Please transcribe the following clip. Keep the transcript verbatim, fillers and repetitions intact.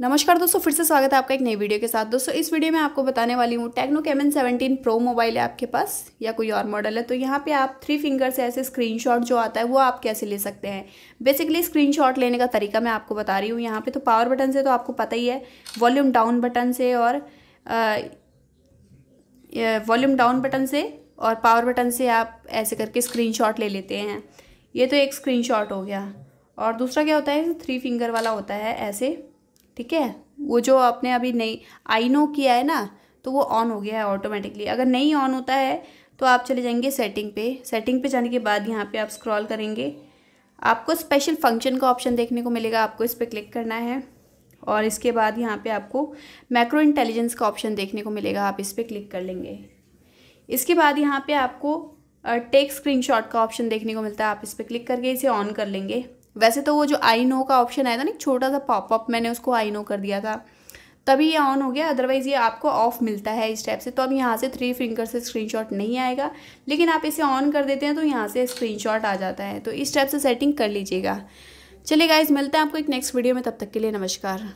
नमस्कार दोस्तों, फिर से स्वागत है आपका एक नई वीडियो के साथ। दोस्तों इस वीडियो में आपको बताने वाली हूँ, Tecno Camon seventeen pro mobile है आपके पास या कोई और मॉडल है तो यहाँ पे आप थ्री फिंगर से ऐसे स्क्रीनशॉट जो आता है वो आप कैसे ले सकते हैं। बेसिकली स्क्रीनशॉट लेने का तरीका मैं आपको बता रही हूँ यहाँ पे। तो पावर बटन से तो आपको पता ही है, वॉल्यूम डाउन बटन से और वॉल्यूम डाउन बटन से और पावर बटन से आप ऐसे करके स्क्रीनशॉट ले लेते हैं। ये तो एक स्क्रीनशॉट हो गया, और दूसरा क्या होता है, थ्री फिंगर वाला होता है ऐसे, ठीक है। वो जो आपने अभी नहीं आई नो किया है ना, तो वो ऑन हो गया है ऑटोमेटिकली। अगर नहीं ऑन होता है तो आप चले जाएंगे सेटिंग पे। सेटिंग पे जाने के बाद यहाँ पे आप स्क्रॉल करेंगे, आपको स्पेशल फंक्शन का ऑप्शन देखने को मिलेगा, आपको इस पर क्लिक करना है। और इसके बाद यहाँ पे आपको मैक्रो इंटेलिजेंस का ऑप्शन देखने को मिलेगा, आप इस पर क्लिक कर लेंगे। इसके बाद यहाँ पर आपको टेक स्क्रीनशॉट का ऑप्शन देखने को मिलता है, आप इस पर क्लिक करके इसे ऑन कर लेंगे। वैसे तो वो जो आई नो का ऑप्शन आया था ना, एक छोटा सा पॉपअप, मैंने उसको आई नो कर दिया था तभी ये ऑन हो गया, अदरवाइज़ ये आपको ऑफ मिलता है इस टाइप से। तो अब यहाँ से थ्री फिंगर से स्क्रीनशॉट नहीं आएगा, लेकिन आप इसे ऑन कर देते हैं तो यहाँ से स्क्रीनशॉट आ जाता है। तो इस टाइप से सेटिंग कर लीजिएगा। चलिए गाइस, मिलते हैं आपको एक नेक्स्ट वीडियो में, तब तक के लिए नमस्कार।